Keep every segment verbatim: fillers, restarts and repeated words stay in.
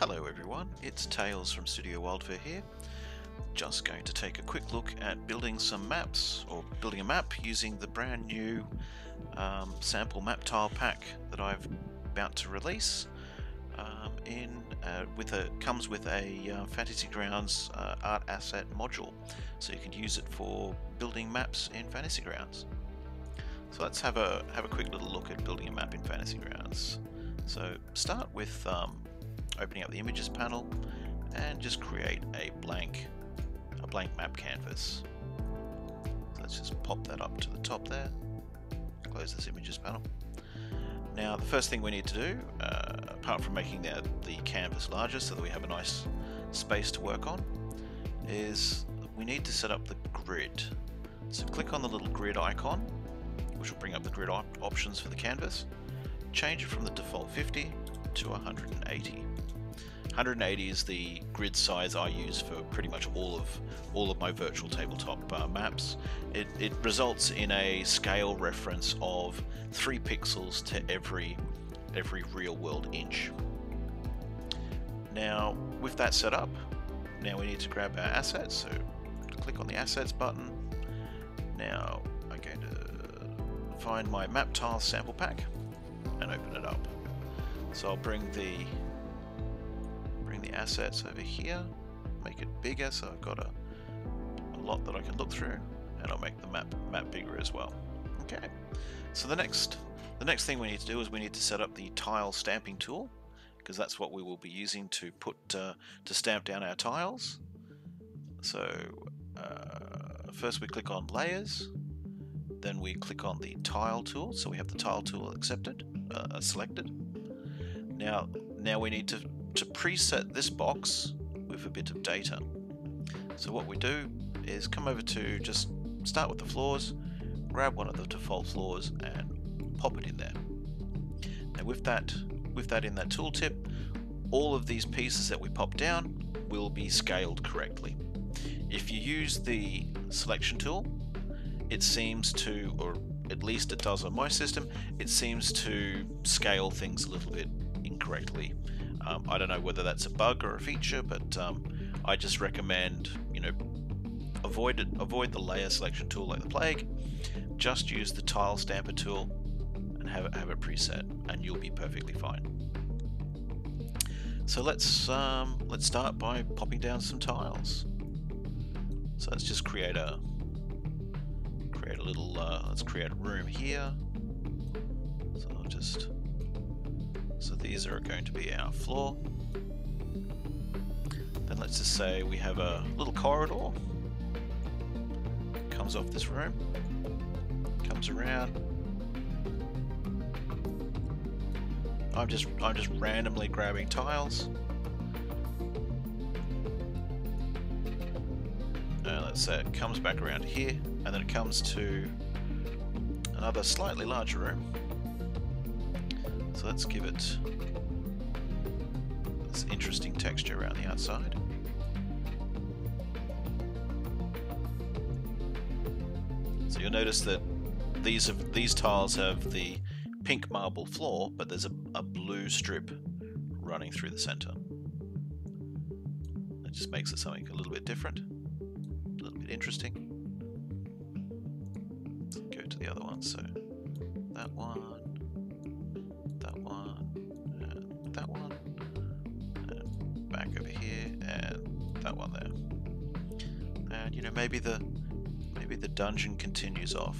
Hello everyone, it's Tails from Studio Wildfire here. Just going to take a quick look at building some maps, or building a map using the brand new um, sample map tile pack that I'm about to release. Um, in uh, with a comes with a uh, Fantasy Grounds uh, Art Asset module, so you can use it for building maps in Fantasy Grounds. So let's have a have a quick little look at building a map in Fantasy Grounds. So start with um, opening up the images panel and just create a blank a blank map canvas. So let's just pop that up to the top there, close this images panel. Now the first thing we need to do, uh, apart from making the, the canvas larger so that we have a nice space to work on, is we need to set up the grid. So click on the little grid icon, which will bring up the grid op options for the canvas. Change it from the default fifty to one hundred eighty. one hundred eighty is the grid size I use for pretty much all of all of my virtual tabletop uh, maps. It, it results in a scale reference of three pixels to every every real-world inch. Now, with that set up, now we need to grab our assets. So click on the assets button. Now I'm going to find my Map Tiles Sample Pack and open it up. So I'll bring the the assets over here, make it bigger so I've got a, a lot that I can look through, and I'll make the map map bigger as well. Okay, so the next the next thing we need to do is we need to set up the tile stamping tool, because that's what we will be using to put uh, to stamp down our tiles. So uh, first we click on layers, then we click on the tile tool, so we have the tile tool accepted uh, selected. Now now we need to to preset this box with a bit of data. So what we do is come over to, just start with the floors, grab one of the default floors and pop it in there. Now with that with that in that tooltip, all of these pieces that we pop down will be scaled correctly. If you use the selection tool, it seems to, or at least it does on my system, it seems to scale things a little bit incorrectly. Um, I don't know whether that's a bug or a feature, but um, I just recommend, you know, avoid it, avoid the layer selection tool like the plague. Just use the tile stamper tool and have it have it preset, and you'll be perfectly fine. So let's um, let's start by popping down some tiles. So let's just create a create a little uh, let's create a room here. So I'll just. So these are going to be our floor. Then let's just say we have a little corridor. Comes off this room, comes around. I'm just I'm just randomly grabbing tiles. And let's say it comes back around here, and then it comes to another slightly larger room. So let's give it this interesting texture around the outside. So you'll notice that these have, these tiles have the pink marble floor, but there's a, a blue strip running through the center. That just makes it something a little bit different, a little bit interesting. Let's go to the other one, so that one. That one, and back over here, and that one there. And you know, maybe the maybe the dungeon continues off.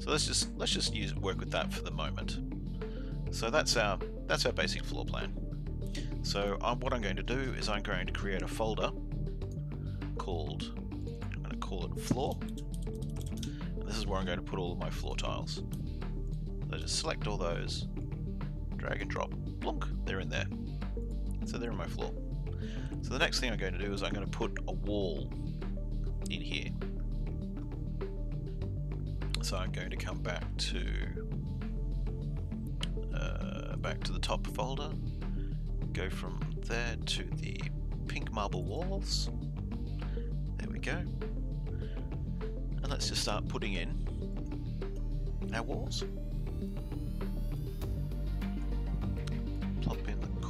So let's just let's just use work with that for the moment. So that's our that's our basic floor plan. So um, what I'm going to do is I'm going to create a folder called I'm going to call it floor. And this is where I'm going to put all of my floor tiles. So just select all those. Drag and drop, plonk, they're in there. So they're in my floor. So the next thing I'm going to do is I'm going to put a wall in here. So I'm going to come back to uh, back to the top folder, go from there to the pink marble walls. There we go. And let's just start putting in our walls.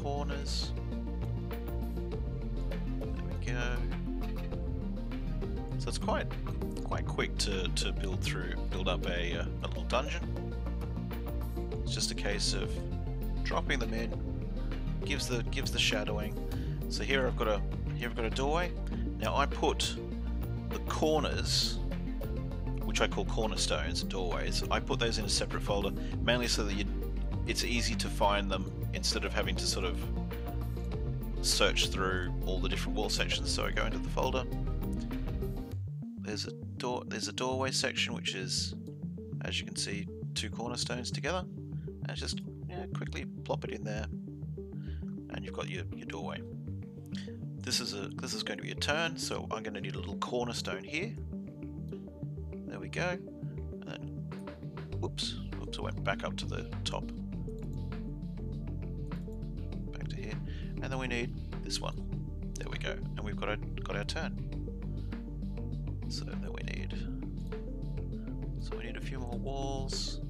corners. There we go. So it's quite quite quick to, to build through, build up a, uh, a little dungeon. It's just a case of dropping them in, gives the gives the shadowing. So here I've got a here I've got a doorway. Now I put the corners, which I call cornerstones and doorways, I put those in a separate folder mainly so that you, it's easy to find them instead of having to sort of search through all the different wall sections. So I go into the folder. There's a door. There's a doorway section which is, as you can see, two cornerstones together, and just yeah, quickly plop it in there, and you've got your, your doorway. This is a this is going to be a turn, so I'm going to need a little cornerstone here. There we go. And then, whoops, whoops, I went back up to the top. Back to here, and then we need this one. There we go, and we've got our, got our turn. So then we need, so we need a few more walls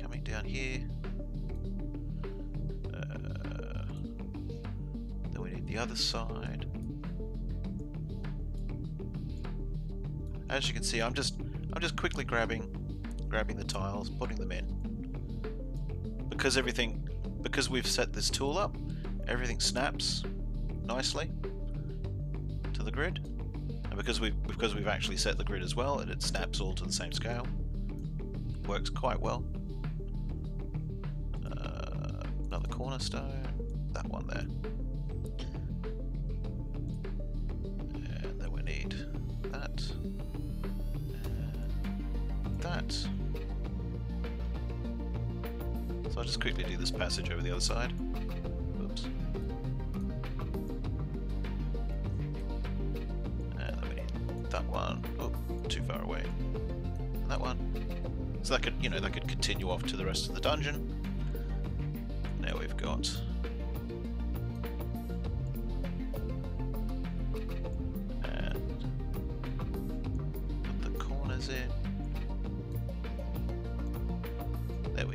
coming down here. The other side. As you can see, I'm just I'm just quickly grabbing grabbing the tiles, putting them in. Because everything because we've set this tool up, everything snaps nicely to the grid. And because we've because we've actually set the grid as well, and it snaps all to the same scale. Works quite well. Uh, another cornerstone, that one there. So I'll just quickly do this passage over the other side. Oops. And then we need that one. Oh, too far away. And that one. So that could, you know, that could continue off to the rest of the dungeon. Now we've got.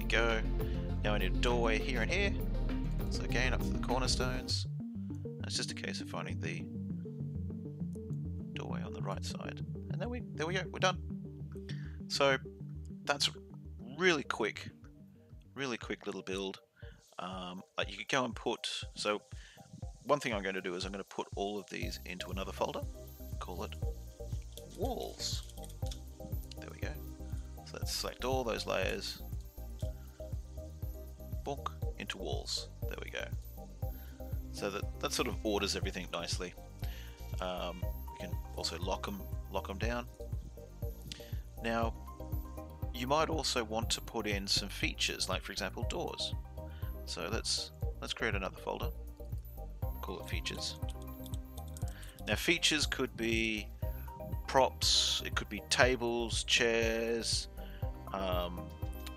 Go. Now I need a doorway here and here. So again, up to the cornerstones. It's just a case of finding the doorway on the right side, and then we there we go. We're done. So that's really quick, really quick little build. Um, you could go and put. So one thing I'm going to do is I'm going to put all of these into another folder. Call it walls. There we go. So let's select all those layers. Book into walls. There we go. So that that sort of orders everything nicely. Um, we can also lock them, lock them down. Now, you might also want to put in some features, like for example doors. So let's let's create another folder. Call it features. Now, features could be props. It could be tables, chairs. Um,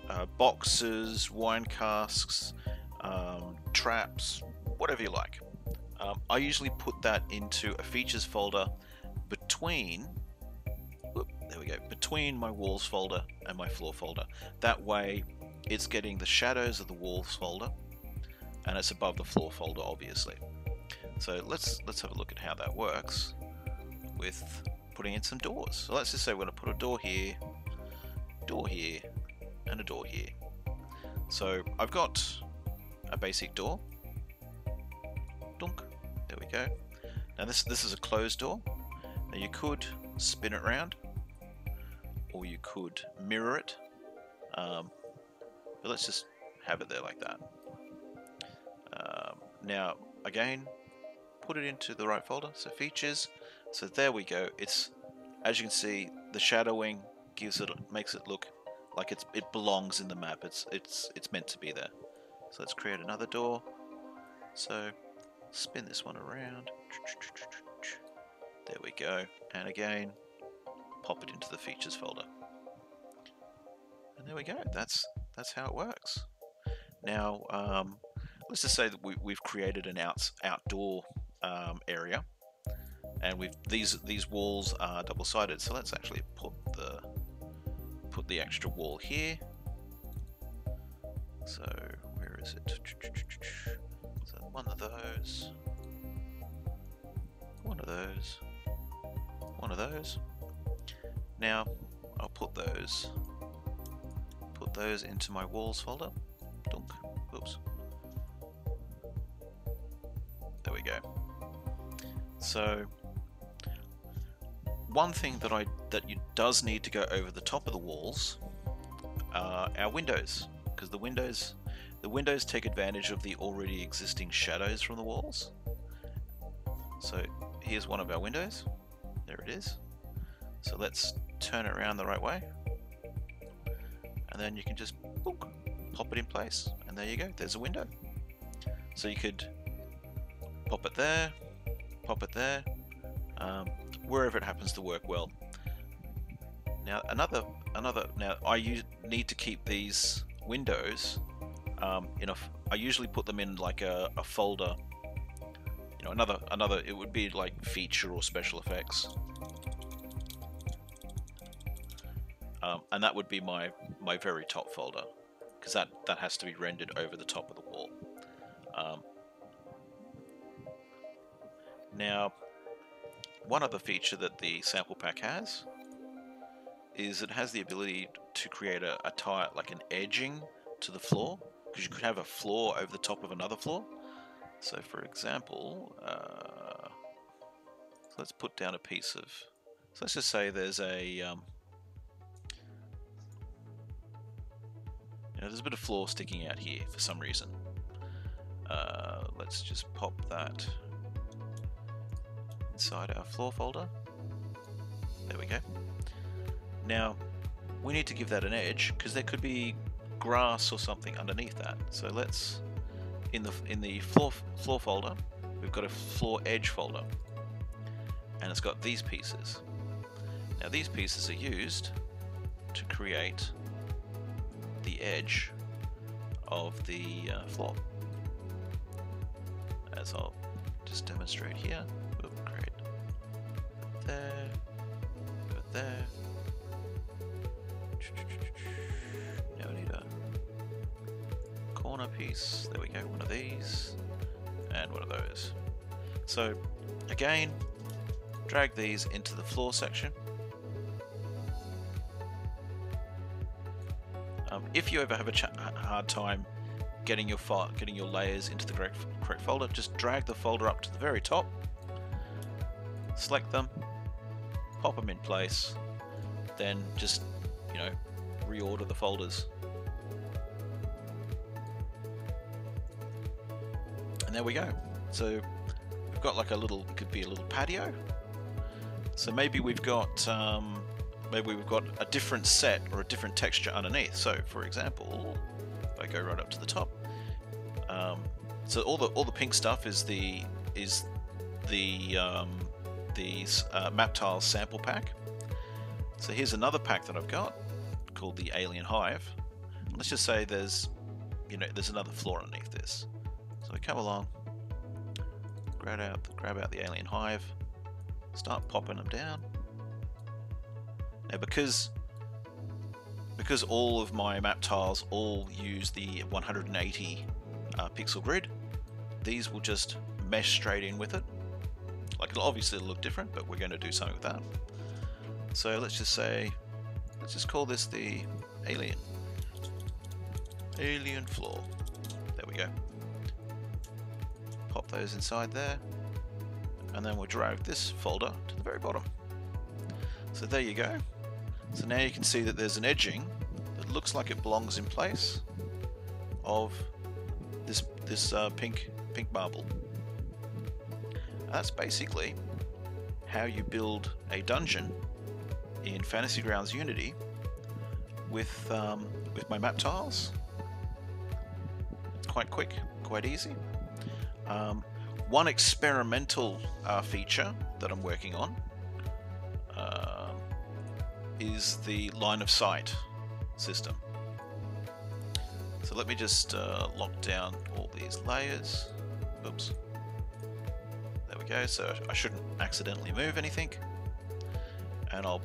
Uh, boxes, wine casks, um, traps, whatever you like. Um, I usually put that into a features folder between, whoop, there we go, between my walls folder and my floor folder. That way it's getting the shadows of the walls folder and it's above the floor folder, obviously. So let's let's have a look at how that works with putting in some doors. So let's just say we're going to put a door here, door here, and a door here. So I've got a basic door. Dunk. There we go. Now this this is a closed door. Now you could spin it round, or you could mirror it. Um, but let's just have it there like that. Um, now again, put it into the right folder. So features. So there we go. It's, as you can see, the shadowing gives it makes it look like it's, it belongs in the map. It's it's it's meant to be there. So let's create another door. So spin this one around. There we go. And again, pop it into the features folder. And there we go. That's that's how it works. Now um, let's just say that we, we've created an out, outdoor um, area, and we've these these walls are double-sided. So let's actually put the Put the extra wall here. So where is it? So one of those, one of those, one of those. Now I'll put those, put those into my walls folder. Dunk. Oops. There we go. So one thing that I that you does need to go over the top of the walls are our windows, because the windows the windows take advantage of the already existing shadows from the walls. So here's one of our windows. There it is. So let's turn it around the right way, and then you can just boop, pop it in place, and there you go, there's a window. So you could pop it there, pop it there, um, wherever it happens to work well. Now another another now I use, need to keep these windows um, in a, I usually put them in like a, a folder, you know, another another it would be like feature or special effects. Um, and that would be my my very top folder, because that that has to be rendered over the top of the wall. Um, now, one other feature that the sample pack has is it has the ability to create a, a tile, like an edging to the floor, because you could have a floor over the top of another floor. So, for example, uh, let's put down a piece of. So let's just say there's a. Um, Now, there's a bit of floor sticking out here for some reason. Uh, let's just pop that inside our floor folder. There we go. Now we need to give that an edge, because there could be grass or something underneath that. So let's in the in the floor floor folder, we've got a floor edge folder, and it's got these pieces. Now these pieces are used to create the edge of the uh, floor, as I'll just demonstrate here. We'll create there, go there. Now we need a corner piece. There we go, one of these and one of those. So again, drag these into the floor section. Um, if you ever have a ch hard time getting your file, getting your layers into the correct, correct folder, just drag the folder up to the very top, select them, pop them in place, then just, you know, reorder the folders. And there we go. So we've got like a little, it could be a little patio. So maybe we've got, um, maybe we've got a different set or a different texture underneath. So, for example, if I go right up to the top, um, so all the all the pink stuff is the is the um, the uh, Map Tiles Sample Pack. So here's another pack that I've got called the Alien Hive. Let's just say there's you know there's another floor underneath this. So we come along, grab out grab out the Alien Hive, start popping them down. Now because because all of my map tiles all use the one hundred eighty uh, pixel grid, these will just mesh straight in with it. Like, it'll obviously look different, but we're going to do something with that. So let's just say, let's just call this the alien alien floor. There we go. Pop those inside there, and then we'll drag this folder to the very bottom. So there you go. So now you can see that there's an edging that looks like it belongs in place of this this uh, pink pink marble. And that's basically how you build a dungeon in Fantasy Grounds Unity with um, with my map tiles. It's quite quick, quite easy. Um, one experimental uh, feature that I'm working on uh, is the line of sight system. So let me just uh, lock down all these layers. Oops. There we go. So I shouldn't accidentally move anything. And I'll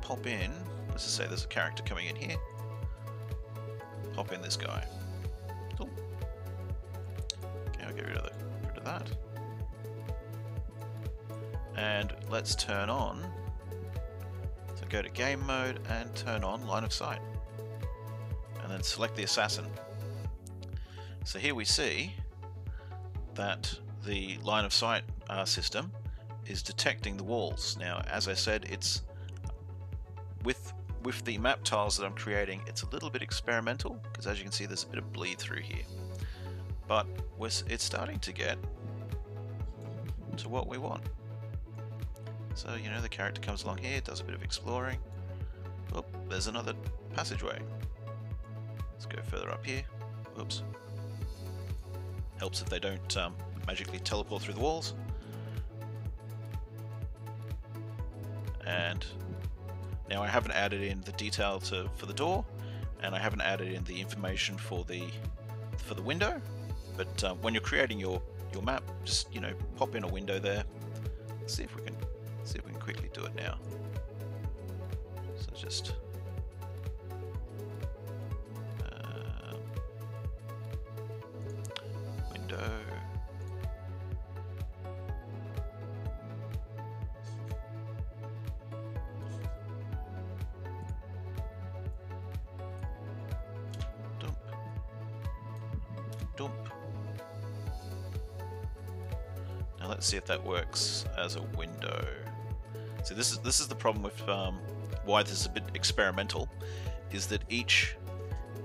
pop in, let's just say there's a character coming in here. Pop in this guy. Cool. Okay, I'll get rid of that. that. And let's turn on, so go to game mode and turn on line of sight. And then select the assassin. So here we see that the line of sight uh, system is detecting the walls. Now, as I said, it's with with the map tiles that I'm creating, it's a little bit experimental, because as you can see, there's a bit of bleed through here. But we're, it's starting to get to what we want. So, you know, the character comes along here, does a bit of exploring. Oh, there's another passageway. Let's go further up here. Oops. Helps if they don't um, magically teleport through the walls. And now I haven't added in the detail to, for the door, and I haven't added in the information for the for the window. But um, when you're creating your your map, just you know, pop in a window there. Let's see if we can see if we can quickly do it now. So just. See if that works as a window. So this is this is the problem with um, why this is a bit experimental, is that each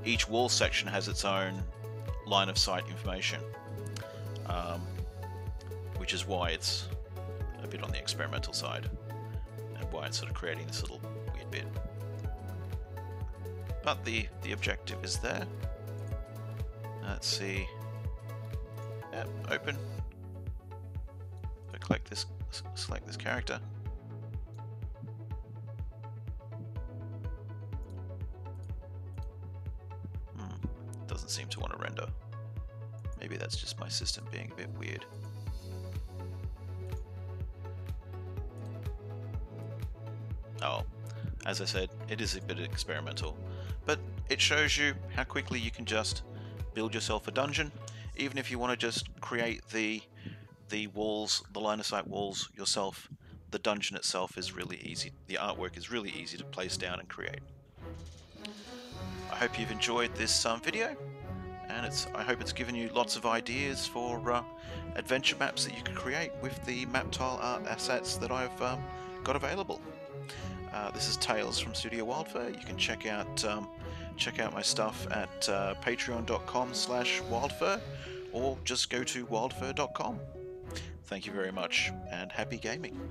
each wall section has its own line of sight information, um, which is why it's a bit on the experimental side and why it's sort of creating this little weird bit. But the the objective is there. Let's see. Yep, open. Select this, select this character. Hmm, doesn't seem to want to render. Maybe that's just my system being a bit weird. Oh, as I said, it is a bit experimental, but it shows you how quickly you can just build yourself a dungeon, even if you want to just create the the walls, the line of sight walls yourself. The dungeon itself is really easy. The artwork is really easy to place down and create. I hope you've enjoyed this um, video, and it's I hope it's given you lots of ideas for uh, adventure maps that you can create with the map tile art assets that I've um, got available. Uh, this is Tales from Studio Wildfire. You can check out um, check out my stuff at uh, patreon dot com slash wildfurr, or just go to wyld furr dot com. Thank you very much, and happy gaming!